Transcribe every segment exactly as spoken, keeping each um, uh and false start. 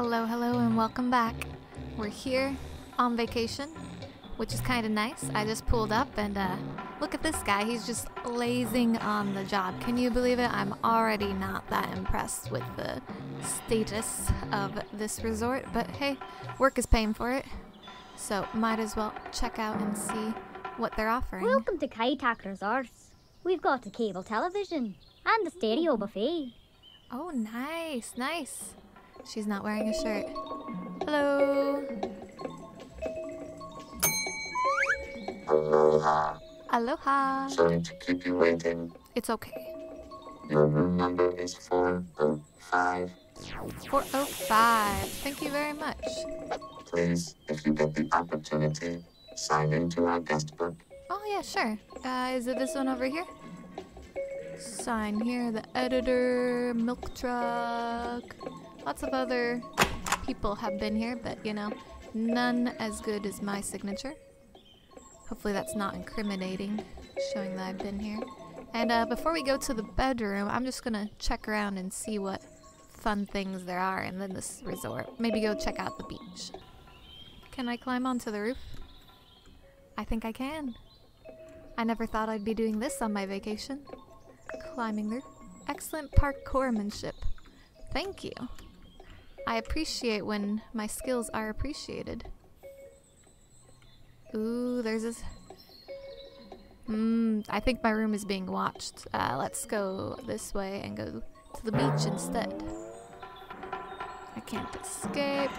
Hello, hello, and welcome back. We're here on vacation, which is kind of nice. I just pulled up and uh, look at this guy. He's just lazing on the job. Can you believe it? I'm already not that impressed with the status of this resort, but hey, work is paying for it. So might as well check out and see what they're offering. Welcome to Kaitak Resorts. We've got a cable television and a stereo buffet. Oh, nice, nice. She's not wearing a shirt. Hello. Aloha. Aloha. Sorry to keep you waiting. It's okay. Your room number is four oh five. four oh five. Thank you very much. Please, if you get the opportunity, sign into our guest book. Oh, yeah, sure. Uh, is it this one over here? Sign here, the editor, milk truck. Lots of other people have been here, but you know, none as good as my signature. Hopefully that's not incriminating, showing that I've been here. And uh, before we go to the bedroom, I'm just gonna check around and see what fun things there are in this resort. Maybe go check out the beach. Can I climb onto the roof? I think I can. I never thought I'd be doing this on my vacation. Climbing roof. Excellent parkourmanship. Thank you. I appreciate when my skills are appreciated. Ooh, there's this... Mmm, I think my room is being watched. Uh, let's go this way and go to the beach instead. I can't escape.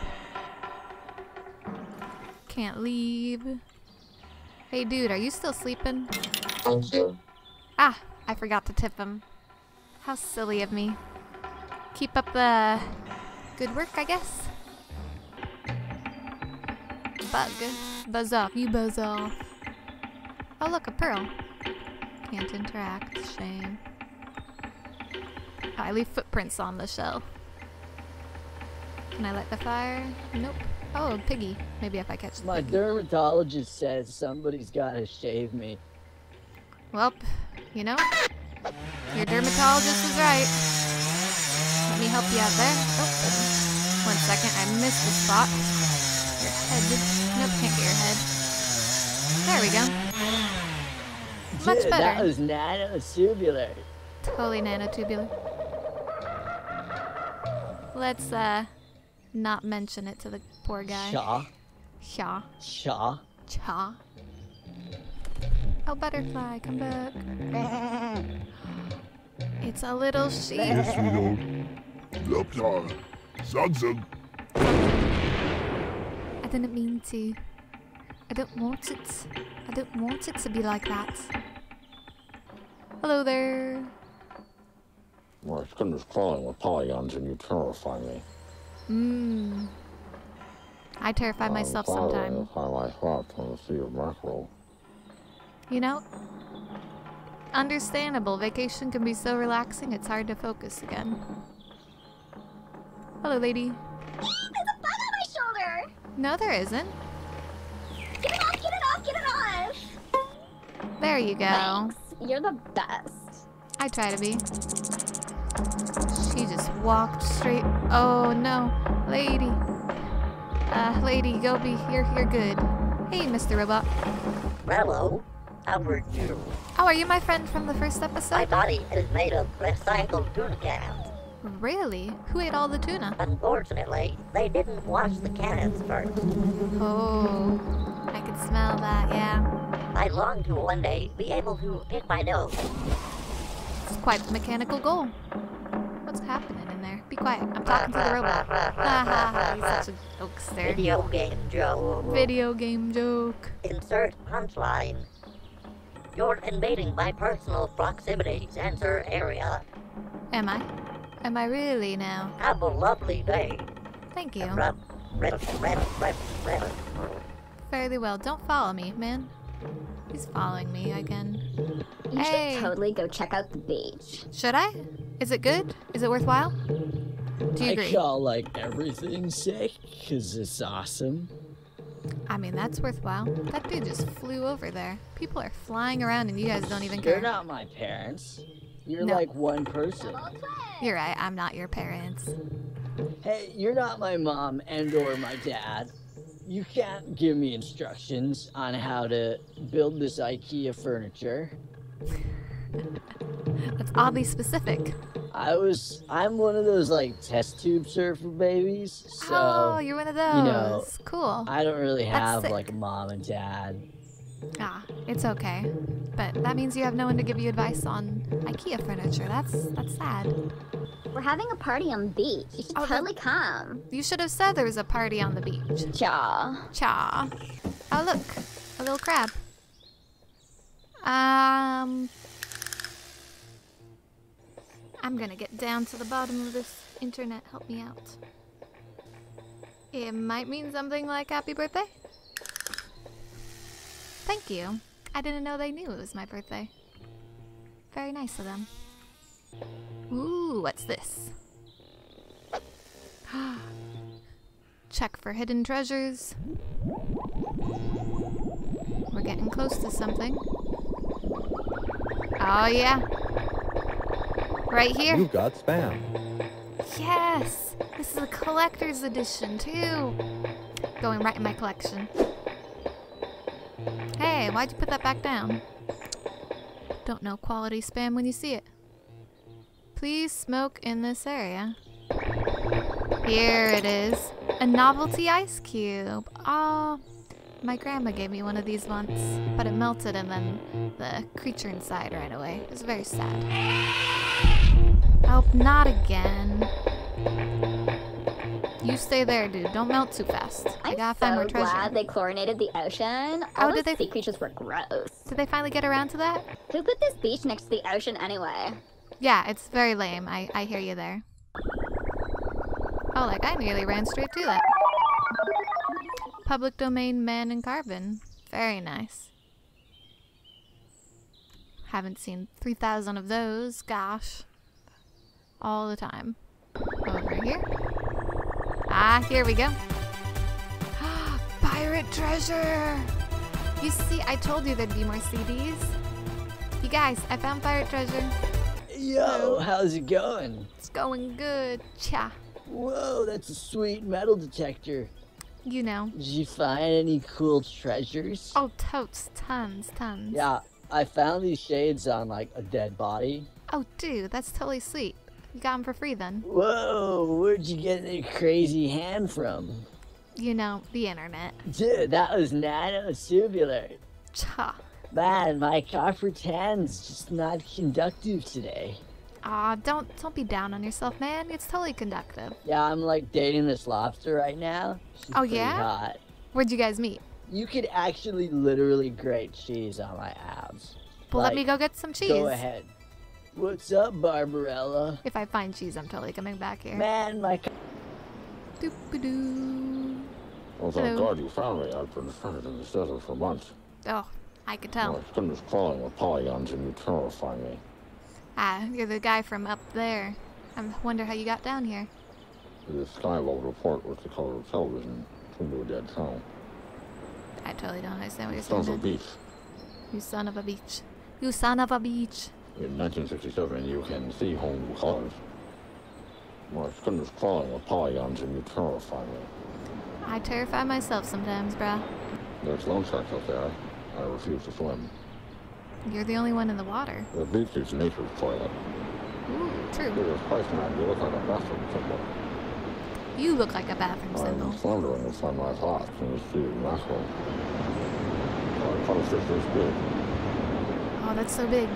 Can't leave. Hey dude, are you still sleeping? Thank you. Ah, I forgot to tip him. How silly of me. Keep up the good work, I guess. Bug. Buzz off. You buzz off. Oh, look, a pearl. Can't interact. Shame. Oh, I leave footprints on the shell. Can I light the fire? Nope. Oh, a piggy. Maybe if I catch the My piggy. Dermatologist says somebody's gotta shave me. Welp, you know, your dermatologist is right. Let me help you out there. Oh, one second, I missed the spot. Your head. Nope, can't get your head. There we go. Much Dude, better. That was nanotubular. Totally nanotubular. Let's uh, not mention it to the poor guy. Shaw. Shaw. Shaw. Shaw. Oh, butterfly, come back. It's a little sheep. Yes, we don't. I didn't mean to. I don't want it. I don't want it to be like that. Hello there. My skin is crawling with polygons and you terrify me. Mmm. I terrify I'm myself sometimes. You know? Understandable. Vacation can be so relaxing, it's hard to focus again. Hello, lady. There's a bug on my shoulder! No, there isn't. Get it off, get it off, get it off! There you go. Thanks. You're the best. I try to be. She just walked straight... Oh, no. Lady. Uh, lady, go be here. You're good. Hey, Mister Robot. Hello. How are you? Oh, are you my friend from the first episode? My body is made of recycled tuna cans. Really? Who ate all the tuna? Unfortunately, they didn't wash the cans first. Oh, I can smell that, yeah. I long to one day be able to pick my nose. It's quite the mechanical goal. What's happening in there? Be quiet, I'm talking to the robot. He's such a jokester. Video game joke. Video game joke. Insert punchline. You're invading my personal proximity sensor area. Am I? Am I really now? Have a lovely day. Thank you. Fairly well. Don't follow me, man. He's following me again. You hey. should totally go check out the beach. Should I? Is it good? Is it worthwhile? Do you I agree? I call like everything sick because it's awesome. I mean, that's worthwhile. That dude just flew over there. People are flying around and you guys don't even care. You're not my parents. You're no. like one person. You're right, I'm not your parents. hey, you're not my mom and or my dad. You can't give me instructions on how to build this IKEA furniture. That's oddly specific. I was, I'm one of those like test tube surfer babies. So, oh, you're one of those. You know, cool. I don't really have like a mom and dad. Ah, it's okay. But that means you have no one to give you advice on IKEA furniture. That's that's sad. We're having a party on the beach. You should oh, totally that, come. You should have said there was a party on the beach. Cha. Cha. Oh, look. A little crab. Um... I'm gonna get down to the bottom of this internet. Help me out. It might mean something like happy birthday. Thank you. I didn't know they knew it was my birthday. Very nice of them. Ooh, what's this? Check for hidden treasures. We're getting close to something. Oh yeah. Right here. You got spam. Yes! This is a collector's edition too. Going right in my collection. Hey, why'd you put that back down? Don't know quality spam when you see it. Please smoke in this area. Here it is. A novelty ice cube. Aw. My grandma gave me one of these once, but it melted and then the creature inside ran away. It was very sad. Oh, not again. You stay there, dude. Don't melt too fast. I gotta find more treasure. I'm so glad they chlorinated the ocean. All those sea creatures were gross. Did they finally get around to that? Who put this beach next to the ocean anyway? Yeah, it's very lame. I, I hear you there. Oh, like I nearly ran straight to that. Public domain man and carbon. Very nice. Haven't seen three thousand of those. Gosh. All the time. Over here. Ah, here we go. Pirate treasure! You see, I told you there'd be more C Ds. You guys, I found pirate treasure. Yo, so, how's it going? It's going good. Cha. Whoa, that's a sweet metal detector. You know. Did you find any cool treasures? Oh, totes. Tons, tons. Yeah, I found these shades on, like, a dead body. Oh, dude, that's totally sweet. You got them for free then. Whoa, where'd you get that crazy hand from? You know, the internet. Dude, that was nanotubular. Cha. Man, my coppered hand's just not conductive today. Aw, don't, don't be down on yourself, man. It's totally conductive. Yeah, I'm like dating this lobster right now. She's oh, yeah? Hot. Where'd you guys meet? You could actually literally grate cheese on my abs. Well, like, let me go get some cheese. Go ahead. What's up, Barbarella? If I find cheese, I'm totally coming back here. Man, my... Doop-a-doo. I was on guard you found me. I've been stranded in the desert for months. Oh, I could tell. My skin is crawling with polygons and you terrify me. Ah, you're the guy from up there. I wonder how you got down here. The skywall report with the color of television turned to a dead town. I totally don't understand what you're saying. Son of a beach. You son of a beach. You son of a beach. In nineteen sixty-seven, you can see home colors. My skin is crawling with polygons and you terrify me. I terrify myself sometimes, bruh. There's loan sharks out there. I refuse to swim. You're the only one in the water. The beach is nature's toilet. Ooh, true. There's a price man. You look like a bathroom symbol. You look like a bathroom symbol. I'm floundering inside my thoughts and you see mackerel. I promise this is good. Oh, that's so big.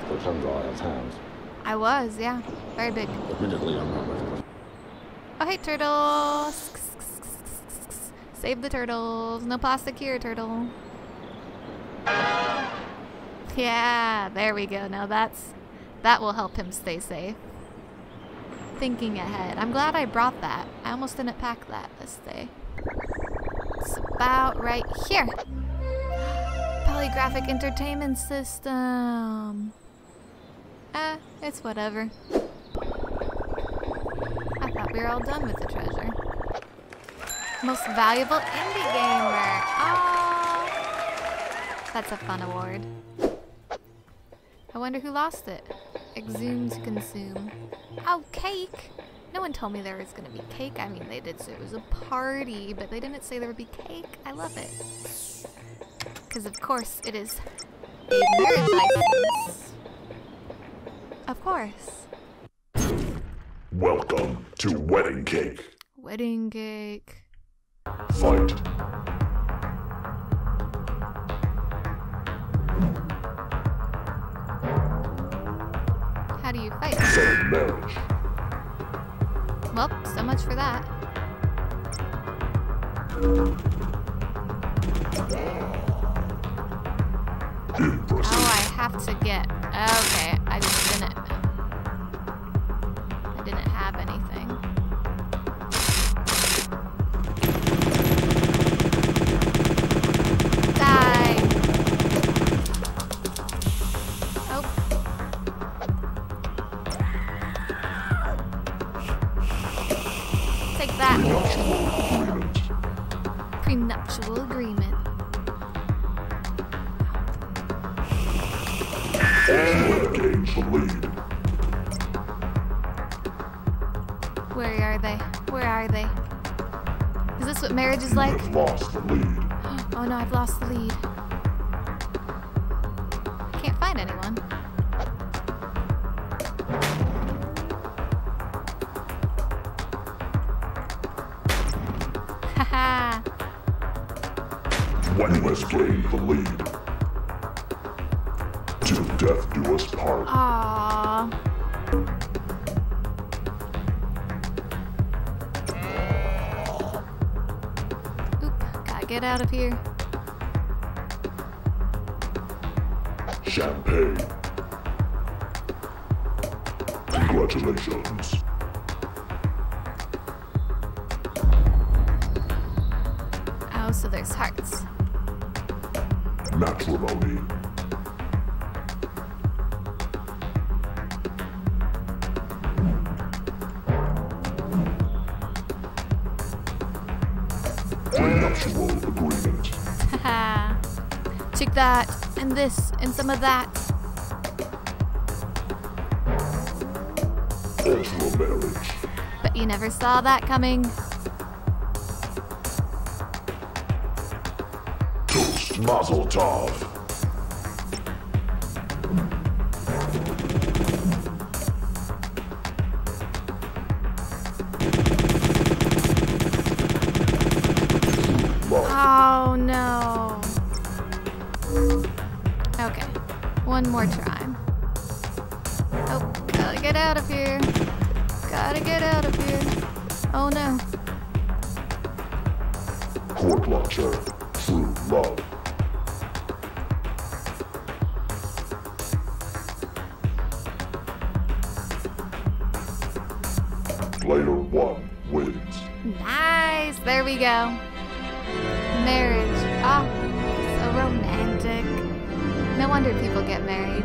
I was, yeah. Very big. Oh, hey, turtle. Save the turtles. No plastic here, turtle. Yeah, there we go. Now that's... That will help him stay safe. Thinking ahead. I'm glad I brought that. I almost didn't pack that this day. It's about right here. Graphic entertainment system. Eh, it's whatever. I thought we were all done with the treasure. Most valuable indie gamer. Oh, that's a fun award. I wonder who lost it. Exhumed, consume. Oh, cake. No one told me there was gonna be cake. I mean, they did say it was a party, but they didn't say there would be cake. I love it. Because of course it is a marriage license. Of course. Welcome to wedding cake. Wedding cake. Fight. How do you fight? Same marriage. Well, so much for that. Impressive. Oh, I have to get... Okay, I just didn't... I didn't have anything. Marriage is like. I've lost the lead. Oh no, I've lost the lead. I can't find anyone. Haha. When was gained the lead? Till death do us part. Aww. Get out of here. Champagne. Congratulations. Oh, so there's hearts. Matrimony. Take that, and this, and some of that. Ultra marriage. But you never saw that coming. Toast Mazel Tov. Oh no. Okay, one more try. Oh, gotta get out of here. Gotta get out of here. Oh no. Court launcher, true love. Player one wins. Nice, there we go. Marriage. Ah, so romantic. No wonder people get married.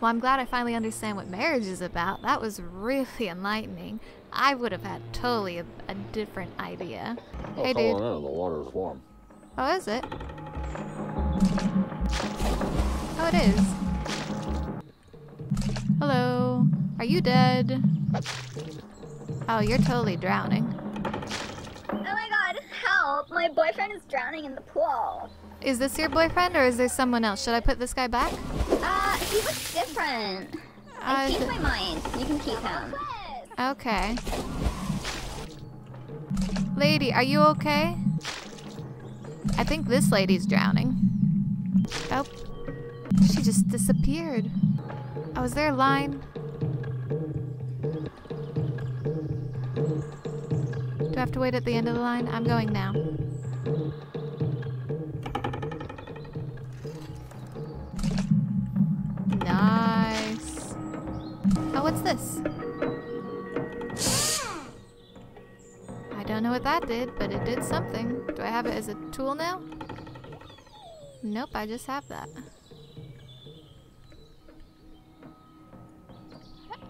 Well, I'm glad I finally understand what marriage is about. That was really enlightening. I would have had totally a, a different idea. Oh, hey, dude. In. The water is warm. Oh, is it? Oh, it is. Hello. Are you dead? Oh, you're totally drowning. Help! My boyfriend is drowning in the pool. Is this your boyfriend or is there someone else? Should I put this guy back? Uh, he looks different. Uh, I changed my mind. You can keep him. Okay. Lady, are you okay? I think this lady's drowning. Oh. She just disappeared. Oh, is there a line? Do I have to wait at the end of the line? I'm going now. Nice. Oh, what's this? I don't know what that did, but it did something. Do I have it as a tool now? Nope, I just have that.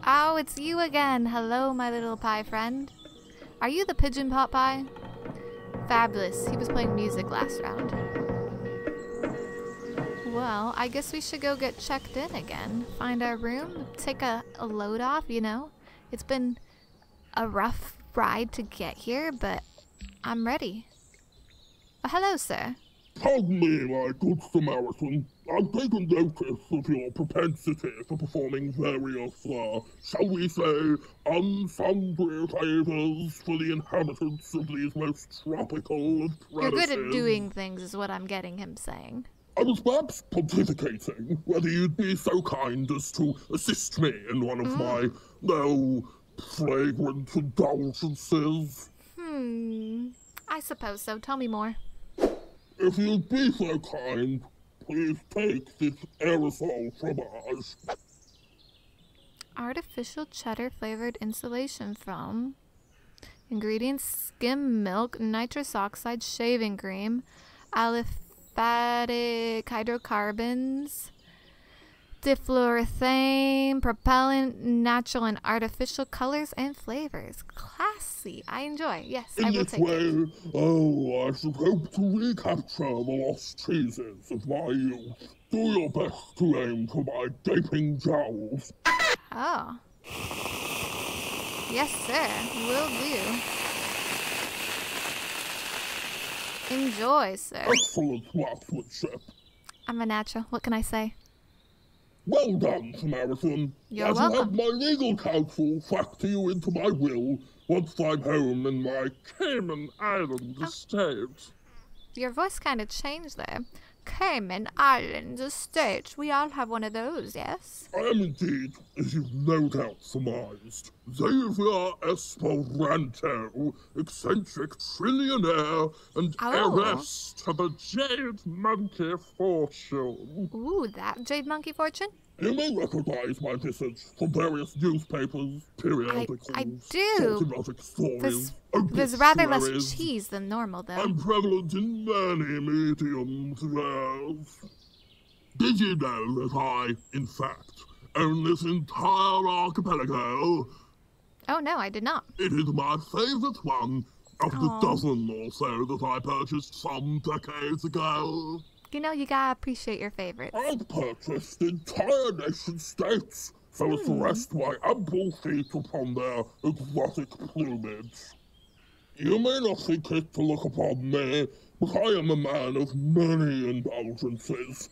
Oh, it's you again. Hello, my little pie friend. Are you the pigeon pot pie? Fabulous. He was playing music last round. Well, I guess we should go get checked in again. Find our room, take a, a load off, you know? It's been a rough ride to get here, but I'm ready. Oh, hello, sir. Pardon me, my good Samaritan. I've taken notice of your propensity for performing various, uh, shall we say, unfoundry favors for the inhabitants of these most tropical of places. You're good at doing things, is what I'm getting him saying. I was perhaps pontificating whether you'd be so kind as to assist me in one of mm. my, no, flagrant indulgences. Hmm, I suppose so. Tell me more. If you'd be so kind, please take this aerosol fromage. Artificial cheddar flavored insulation foam. Ingredients: skim milk, nitrous oxide, shaving cream, aliphatic hydrocarbons, difluorethane, propellant, natural and artificial colors and flavors. Classy. I enjoy. Yes, in I will take way, it. In this way, oh, I should hope to recapture the lost cheeses of my youth. Do your best to aim for my gaping jowls. Oh. Yes, sir. Will do. Enjoy, sir. Excellent craftsmanship. I'm a natural. What can I say? Well done, Samaritan. You're I shall welcome. have my legal counsel factor you into my will once I'm home in my Cayman Island oh. estate. Your voice kind of changed there. Cayman Island estate. We all have one of those, yes? I am indeed, as you've no doubt surmised, Xavier Esperanto, eccentric trillionaire and oh. heiress to the Jade Monkey Fortune. Ooh, that Jade Monkey Fortune? You may recognize my visage from various newspapers, periodicals, I, I do. erotic stories. There's, there's rather less cheese than normal, though. I'm prevalent in many mediums, yes. Did you know that I, in fact, own this entire archipelago? Oh, no, I did not. It is my favorite one of the Aww. dozen or so that I purchased some decades ago. You know, you gotta appreciate your favorites. I've purchased entire nation-states, so mm. as to rest my ample feet upon their exotic plumage. You may not think it to look upon me, but I am a man of many indulgences.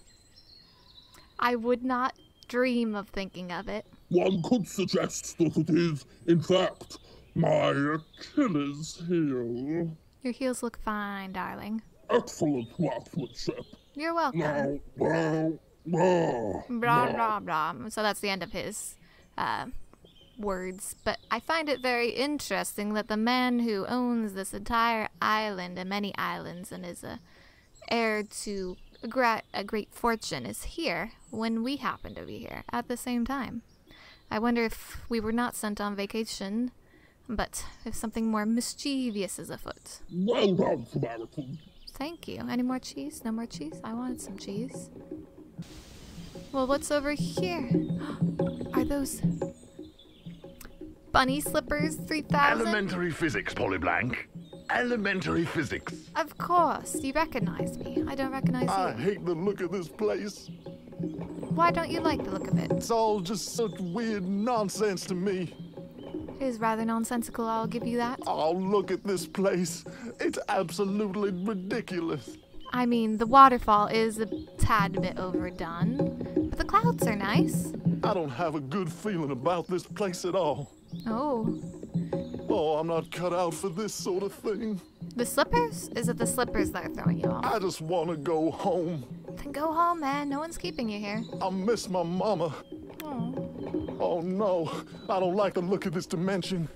I would not dream of thinking of it. One could suggest that it is, in fact, my Achilles' heel. Your heels look fine, darling. Excellent craftsmanship. You're welcome. Blah, blah, blah, blah, blah, blah. So that's the end of his uh, words. But I find it very interesting that the man who owns this entire island and many islands and is a heir to a, gra a great fortune is here when we happen to be here at the same time. I wonder if we were not sent on vacation, but if something more mischievous is afoot. Well done, Samaritan. Thank you. Any more cheese? No more cheese? I wanted some cheese. Well, what's over here? Are those bunny slippers three thousand? Elementary physics, Polyblank. Elementary physics. Of course. You recognize me. I don't recognize I you. I hate the look of this place. Why don't you like the look of it? It's all just such weird nonsense to me. It is rather nonsensical, I'll give you that. Oh, look at this place. It's absolutely ridiculous. I mean, the waterfall is a tad bit overdone, but the clouds are nice. I don't have a good feeling about this place at all. Oh. Oh, I'm not cut out for this sort of thing. The slippers? Is it the slippers that are throwing you off? I just want to go home. Then go home, man. No one's keeping you here. I miss my mama. Oh. Oh no, I don't like the look of this dimension.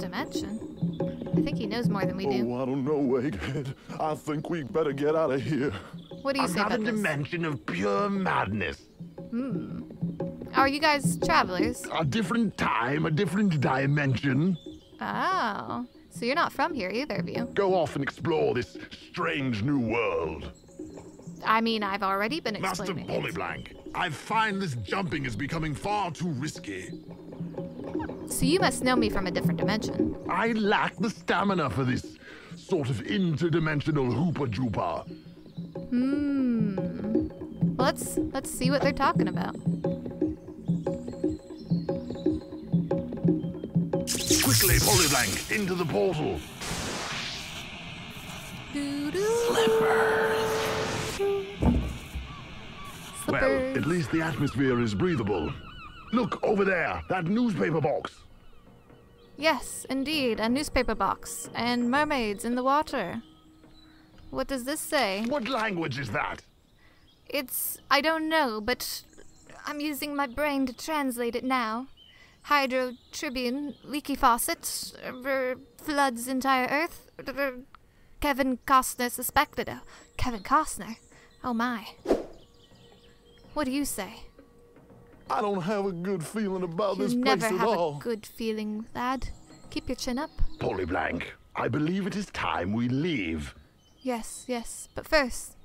Dimension? I think he knows more than we do. Oh, I don't know, Wadehead. I think we better get out of here. What do you say about this? Another dimension of pure madness. Hmm. Are you guys travelers? A different time, a different dimension. Oh, so you're not from here, either of you. Go off and explore this strange new world. I mean, I've already been explaining. Master Polyblank, I find this jumping is becoming far too risky. So you must know me from a different dimension. I lack the stamina for this sort of interdimensional hoopa-joopa. Hmm. Well, let's, let's see what they're talking about. Quickly, Polyblank, into the portal. Doo -doo. Slippers. Slippers. Well, at least the atmosphere is breathable. Look, over there, that newspaper box. Yes, indeed, a newspaper box. And mermaids in the water. What does this say? What language is that? It's... I don't know, but I'm using my brain to translate it now. Hydro Tribune, leaky faucet, er, floods entire earth, er, Kevin Costner suspected. Oh, Kevin Costner? Oh my. What do you say? I don't have a good feeling about you this place at all. You never have a good feeling, lad. Keep your chin up. Polyblank, I believe it is time we leave. Yes, yes, but first...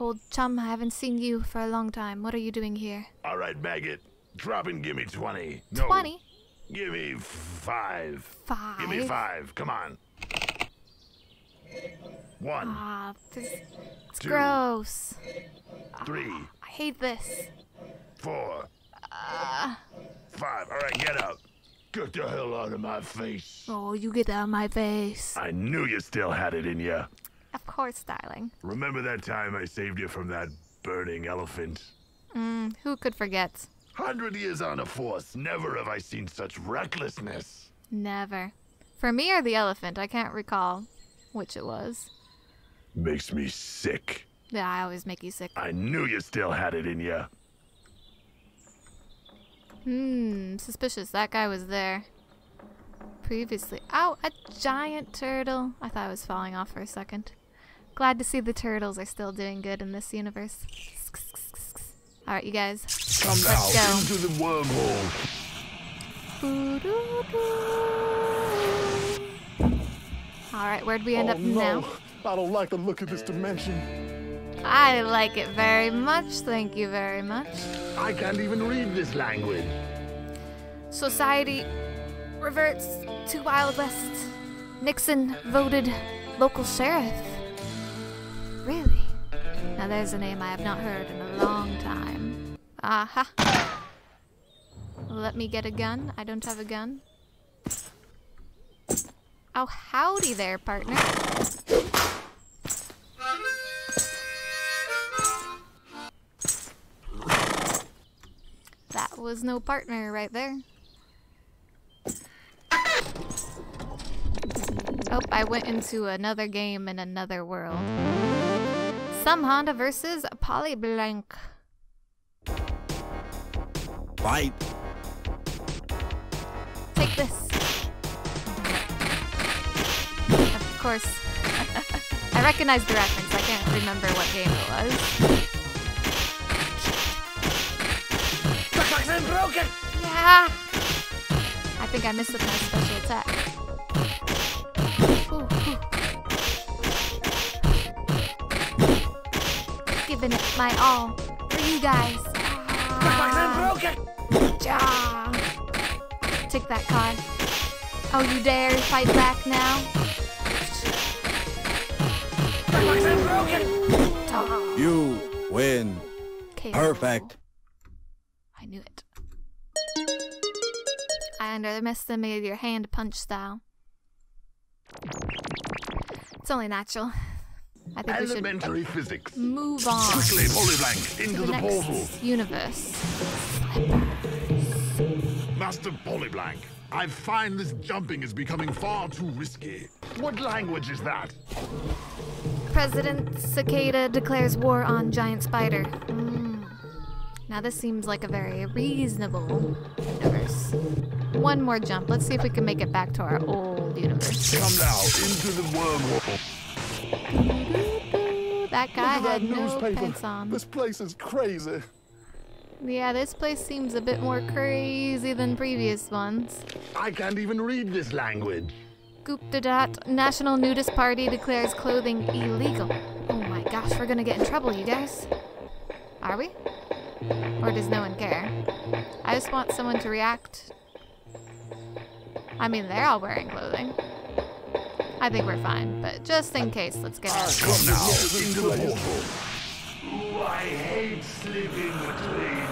Old chum, I haven't seen you for a long time. What are you doing here? All right, maggot. Drop and give me twenty. No. twenty? Give me five. Five? Give me five. Come on. One. Ah, this it's two, gross. Three. Ah, I hate this. Four. Uh, five. All right, get up. Get the hell out of my face. Oh, you get out of my face. I knew you still had it in you. Of course, darling. Remember that time I saved you from that burning elephant? Mm, who could forget? Hundred years on a force, never have I seen such recklessness. Never. For me or the elephant, I can't recall which it was. Makes me sick. Yeah, I always make you sick. I knew you still had it in you. Hmm, suspicious. That guy was there previously. Ow, a giant turtle. I thought I was falling off for a second. Glad to see the turtles are still doing good in this universe. All right, you guys. Come Let's now go. into the wormhole. All right, where'd we end oh, up no. now? I don't like the look of this dimension. I like it very much. Thank you very much. I can't even read this language. Society reverts to Wild West. Nixon voted local sheriff. Really? Now there's a name I have not heard in a long time. Aha! Let me get a gun. I don't have a gun. Oh, howdy there, partner. That was no partner right there. Oh, I went into another game in another world. Some Honda versus Polyblank. Fight. Take this. Of course. I recognize the reference. I can't remember what game it was. The box is broken. Yeah. I think I missed with my special attack. Ooh, ooh. Giving it my all for you guys. Ah. Ja. Take that card. Oh, you dare fight back now? Ooh. You win. Kay. Perfect. I knew it. I underestimated your hand punch style. It's only natural. I think Elementary we should physics. Move on. Quickly, Polyblank, into the, the next portal. Universe. Slippers. Master Polyblank, I find this jumping is becoming far too risky. What language is that? President Cicada declares war on giant spider. Mm. Now this seems like a very reasonable universe. One more jump. Let's see if we can make it back to our old universe. Come now into the wormhole. That guy that had no pants on. This place is crazy. Yeah, this place seems a bit more crazy than previous ones. I can't even read this language. Goop-da-dat. National Nudist Party declares clothing illegal. Oh my gosh, we're gonna get in trouble, you guys. Are we? Or does no one care? I just want someone to react. I mean, they're all wearing clothing. I think we're fine, but just in case, let's get out. Come now into the portal. I hate sleeping with lady.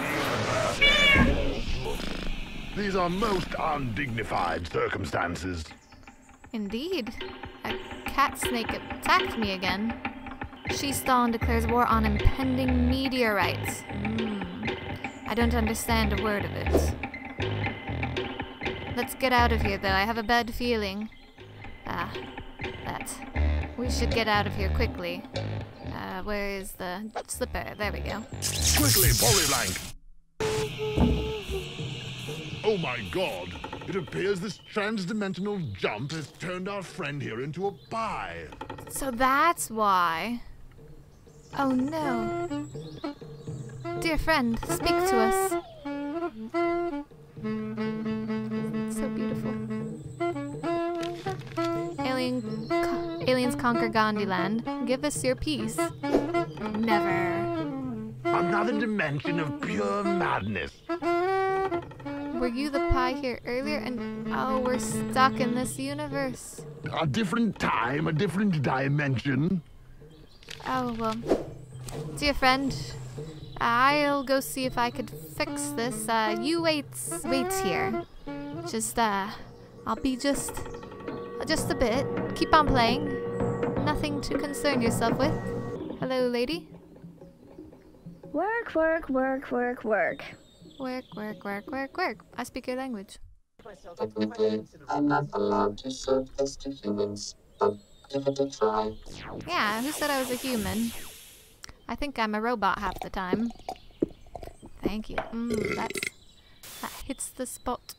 These are most undignified circumstances. Indeed. A cat snake attacked me again. Sheestan declares war on impending meteorites. Mm. I don't understand a word of it. Let's get out of here, though. I have a bad feeling. Ah, that. We should get out of here quickly. Uh, where is the slipper? There we go. Quickly, Polyblank! Oh my god! It appears this trans-dimensional jump has turned our friend here into a pie. So that's why. Oh no. Dear friend, speak to us. It's so beautiful. Alien co aliens conquer Gandhiland. Give us your peace. Never. Another dimension of pure madness. Were you the pie here earlier? And oh, we're stuck in this universe. A different time, a different dimension. Oh, well. Dear friend, I'll go see if I could fix this. Uh, you wait, wait here. Just, uh, I'll be just, just a bit. Keep on playing. Nothing to concern yourself with. Hello, lady. Work, work, work, work, work. Work, work, work, work, work. I speak your language. Admittedly, I'm not allowed to serve this to humans, but give it a try. Yeah, who said I was a human? I think I'm a robot half the time. Thank you. Mm, that's, that hits the spot.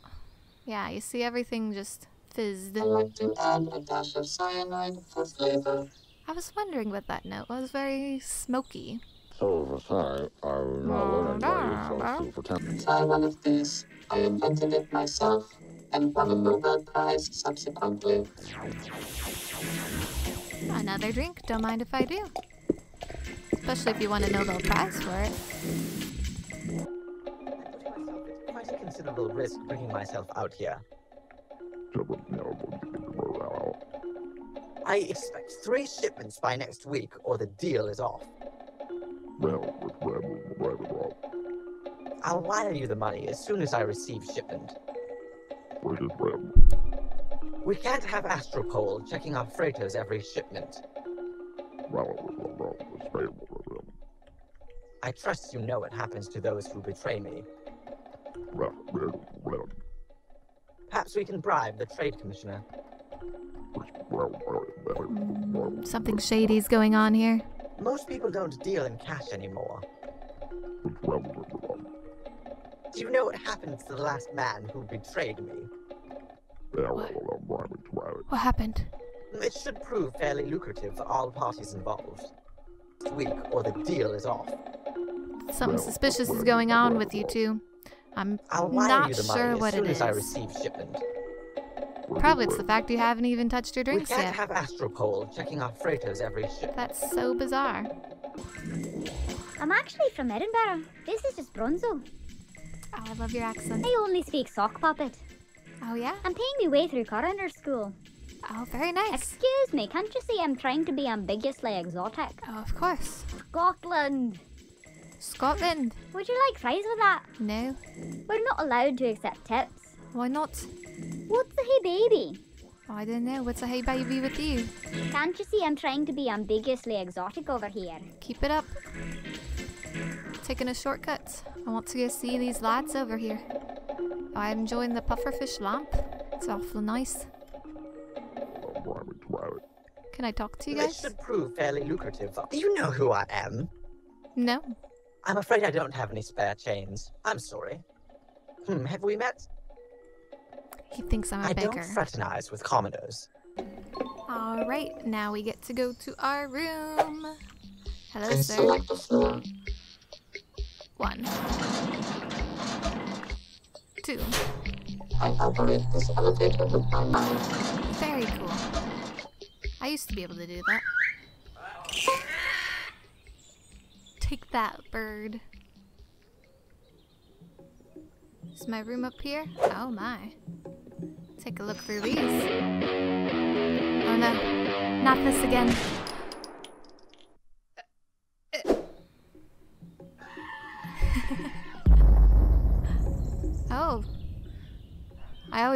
Yeah, you see everything just fizzed. I like to add a dash of cyanide for flavor. I was wondering what that note was. Very smoky. So, Versailles, I will not learn why you fell asleep. Try one of these. I invented it myself, and won a Nobel Prize subsequently. Another drink, don't mind if I do. Especially if you won a Nobel Prize for it. I put myself at quite a considerable risk bringing myself out here. I expect three shipments by next week, or the deal is off. Well, I'll wire you the money as soon as I receive shipment. We can't have Astropol checking our freighters every shipment. I trust you know what happens to those who betray me. Perhaps we can bribe the trade commissioner. Mm, something shady's going on here. Most people don't deal in cash anymore. Do you know what happened to the last man who betrayed me? What? What happened? It should prove fairly lucrative for all parties involved. This week, or the deal is off. Something suspicious is going on with you two. I'm not sure what it is. I'll wire you the money as soon as I receive shipment. Probably it's the fact you haven't even touched your drinks yet. We can't have Astropol checking our freighters every ship. That's so bizarre. I'm actually from Edinburgh. This is just Bronzo. Oh, I love your accent. I only speak sock puppet. Oh, yeah? I'm paying my way through coroner school. Oh, very nice. Excuse me, can't you see I'm trying to be ambiguously exotic? Oh, of course. Scotland. Scotland. Would you like fries with that? No. We're not allowed to accept tips. Why not? What's a hey baby? Oh, I don't know. What's a hey baby with you? Can't you see I'm trying to be ambiguously exotic over here? Keep it up. Taking a shortcut. I want to go see these lads over here. I'm enjoying the pufferfish lamp. It's awful nice. Can I talk to you guys? This should prove fairly lucrative. Do you know who I am? No. I'm afraid I don't have any spare chains. I'm sorry. Hmm, have we met? He thinks I'm a I beggar. I don't fraternize with commoners. Alright, now we get to go to our room. Hello, Please sir. Select the floor. One. Two. I operate this elevator with my mind. Very cool. I used to be able to do that. Take that, bird. Is my room up here? Oh my. Take a look through these. Oh no, not this again. Oh,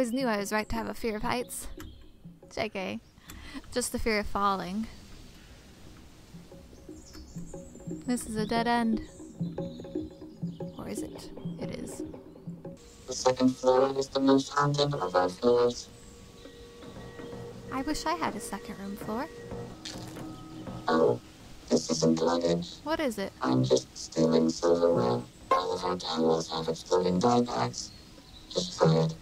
always knew I was right to have a fear of heights. J K. Just the fear of falling. This is a dead end. Or is it? It is. The second floor is the most haunted of our floors. I wish I had a second room floor. Oh, this isn't luggage. What is it? I'm just stealing silverware. All of our towels have exploding dye packs. Just try it.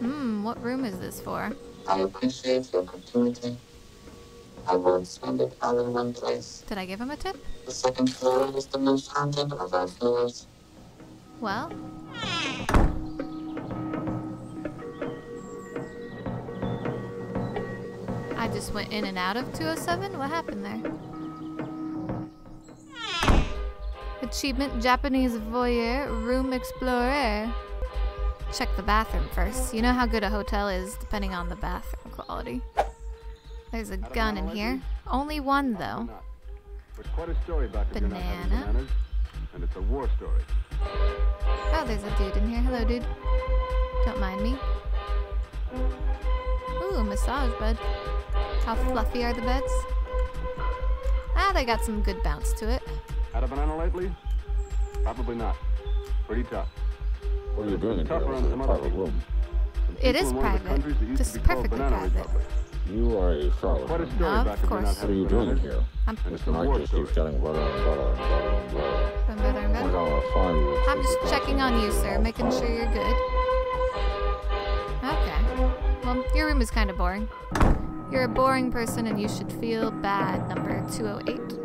Hmm, what room is this for? I appreciate your opportunity. I won't spend it all in one place. Did I give him a tip? The second floor is the most haunted of our floors. Well. I just went in and out of two oh seven? What happened there? Achievement Japanese Voyeur Room Explorer. Check the bathroom first. You know how good a hotel is depending on the bathroom quality. There's a gun in here. Only one though. Banana. And it's a war story. Oh, there's a dude in here. Hello, dude. Don't mind me. Ooh, a massage bed. How fluffy are the beds? Ah, they got some good bounce to it. Had a banana lately? Probably not. Pretty tough. What are you doing in here? It's a private room. It is private. This is perfectly private. You are a frolic. No, of course. What are you doing here? I'm just checking on you, sir, making sure you're good. Okay. Well, your room is kind of boring. You're a boring person and you should feel bad, number two oh eight.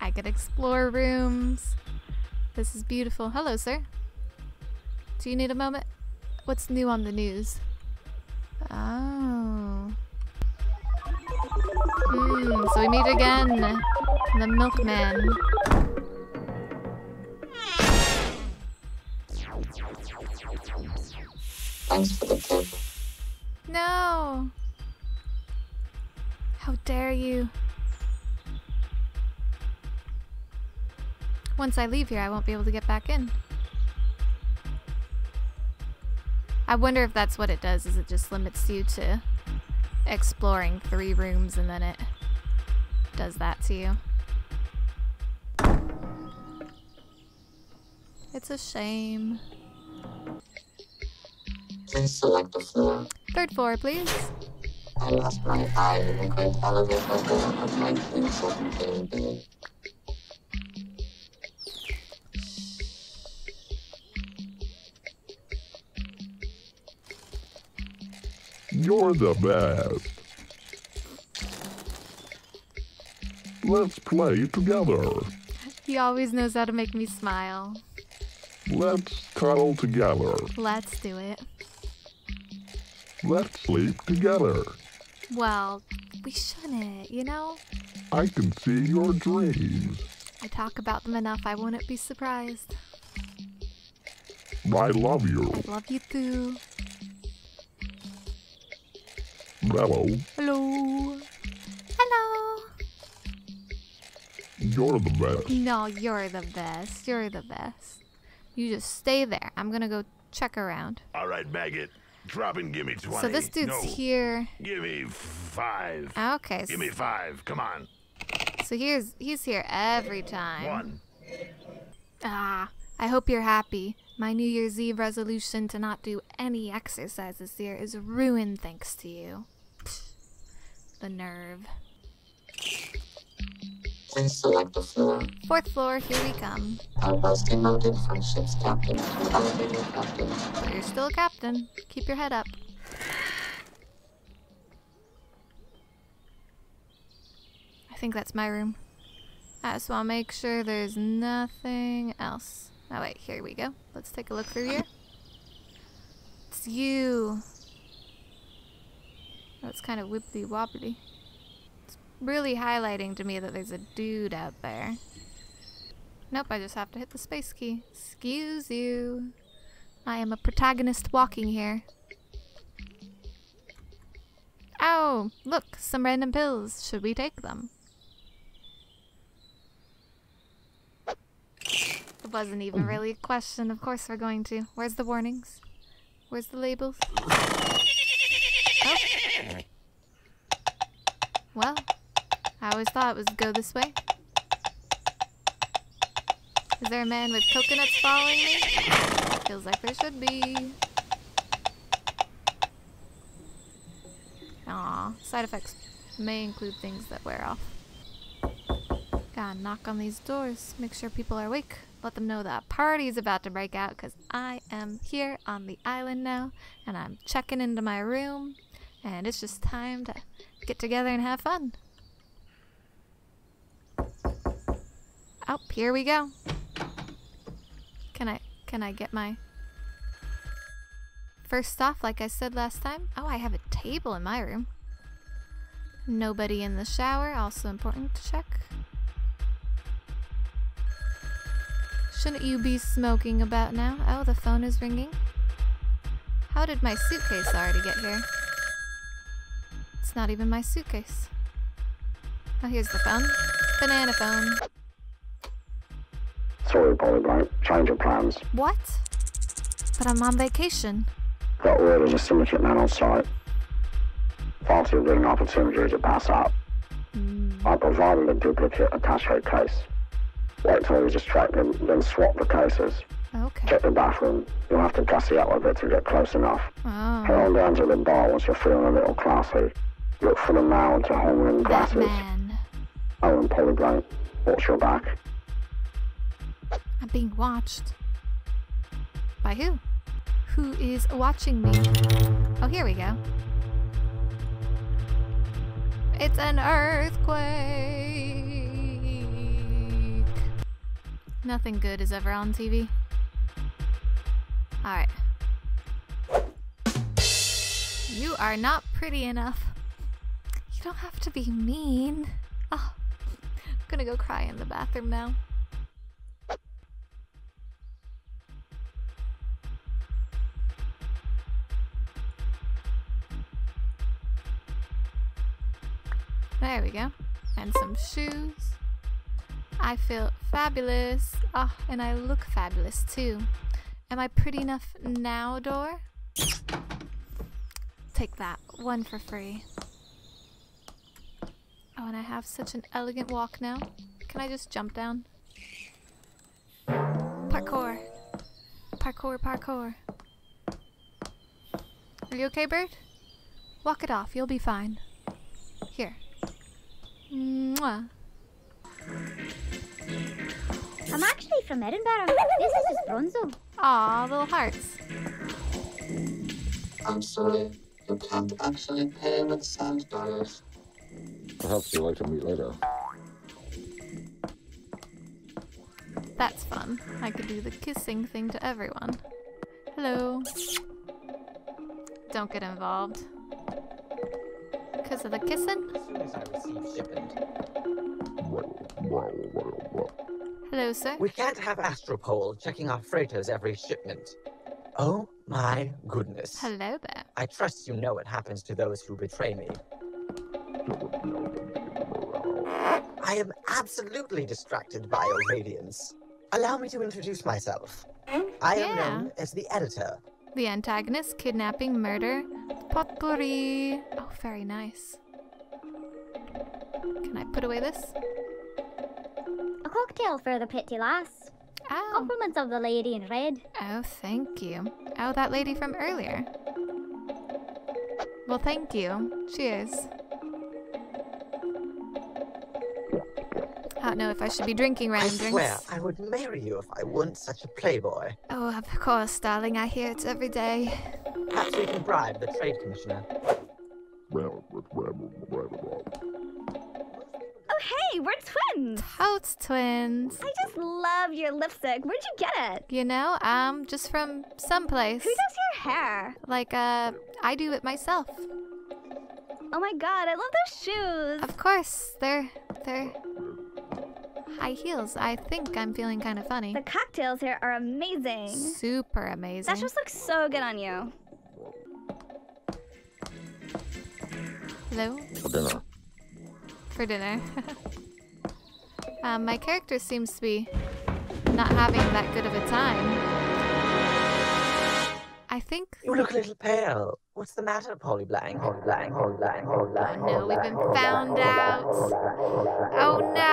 I could explore rooms. This is beautiful. Hello, sir. Do you need a moment? What's new on the news? Oh. Mm, so we meet again. The milkman. Thanks for the tip. No. How dare you? Once I leave here, I won't be able to get back in. I wonder if that's what it does, is it just limits you to exploring three rooms and then it does that to you. It's a shame. Please select the floor. Third floor, please. I lost my eye in the great elevator of my three seventeen B. You're the best. Let's play together. He always knows how to make me smile. Let's cuddle together. Let's do it. Let's sleep together. Well, we shouldn't, you know? I can see your dreams. I talk about them enough, I wouldn't be surprised. I love you. I love you too. Hello. Hello. Hello. You're the best. No, you're the best. You're the best. You just stay there. I'm gonna go check around. All right, maggot. Drop and give me twenty. So this dude's no. here. Give me five. Okay. Give me five. Come on. So here's he's here every time. One. Ah, I hope you're happy. My New Year's Eve resolution to not do any exercise this year is ruined thanks to you. The nerve. Please select the floor. Fourth floor, here we come. I was demoted from ship's captain to elevator captain. But you're still a captain. Keep your head up. I think that's my room. I just want to make sure there's nothing else. Oh wait, here we go. Let's take a look through here. It's you. That's kind of wibbly-wobbly. It's really highlighting to me that there's a dude out there. Nope, I just have to hit the space key. Excuse you. I am a protagonist walking here. Oh, look, some random pills. Should we take them? wasn't even really a question. Of course we're going to. Where's the warnings? Where's the labels? Oh. Well, I always thought it was go this way. Is there a man with coconuts following me? Feels like there should be. Aww, side effects may include things that wear off. Gotta knock on these doors, make sure people are awake. Let them know that party's about to break out, because I am here on the island now, and I'm checking into my room, and it's just time to get together and have fun. Oh, here we go. Can I, can I get my... First off, like I said last time, oh, I have a table in my room. Nobody in the shower, also important to check. Shouldn't you be smoking about now? Oh, the phone is ringing. How did my suitcase already get here? It's not even my suitcase. Oh, here's the phone. Banana phone. Sorry, Polyblank. Change your plans. What? But I'm on vacation. Got word of a syndicate man on site. Fancy of an opportunity to pass up. Mm. I provided a duplicate attaché case. Wait till you distract him, then swap the cases. Okay. Check the bathroom. You'll have to gussy up a bit to get close enough. Oh. Head on down to the bar once you're feeling a little classy. Look for the mail to home in glasses. Man. Oh, and Polyblank, watch your back. I'm being watched. By who? Who is watching me? Oh, here we go. It's an earthquake. Nothing good is ever on T V. Alright. You are not pretty enough. You don't have to be mean. Oh, I'm gonna go cry in the bathroom now. There we go. And some shoes. I feel fabulous. Oh, and I look fabulous too. Am I pretty enough now, door? Take that. One for free. Oh, and I have such an elegant walk now. Can I just jump down? Parkour. Parkour, parkour. Are you okay, bird? Walk it off. You'll be fine. Here. Mwah. I'm actually from Edinburgh. This is just Bronzo. Aw, little hearts. I'm sorry, you can't actually pay with sand dollars. Perhaps you'd like to meet later. That's fun. I could do the kissing thing to everyone. Hello. Don't get involved. Because of the kissing? As soon as I receive shipment. Hello, sir. We can't have Astropol checking our freighters every shipment. Oh my goodness. Hello there. I trust you know what happens to those who betray me. I am absolutely distracted by your radiance. Allow me to introduce myself. I am yeah. known as the editor. The antagonist, kidnapping, murder, potpourri. Oh, very nice. Can I put away this? A cocktail for the pretty lass. Oh. Compliments of the lady in red. Oh, thank you. Oh, that lady from earlier. Well, thank you. Cheers. I don't know if I should be drinking random drinks. I swear, I would marry you if I weren't such a playboy. Oh, of course, darling. I hear it every day. Perhaps we can bribe the trade commissioner. Oh, hey, we're twins! Totes twins. I just love your lipstick. Where'd you get it? You know, um, just from someplace. Who does your hair? Like, uh, I do it myself. Oh my god, I love those shoes. Of course, they're, they're... high heels. I think I'm feeling kind of funny. The cocktails here are amazing. Super amazing. That just looks so good on you. Hello? For dinner. For dinner. um, my character seems to be not having that good of a time. I think... You look a little pale. What's the matter, Polyblank? Polyblank, Polyblank, Polyblank, Polyblank, oh no, we've been found out. Oh no.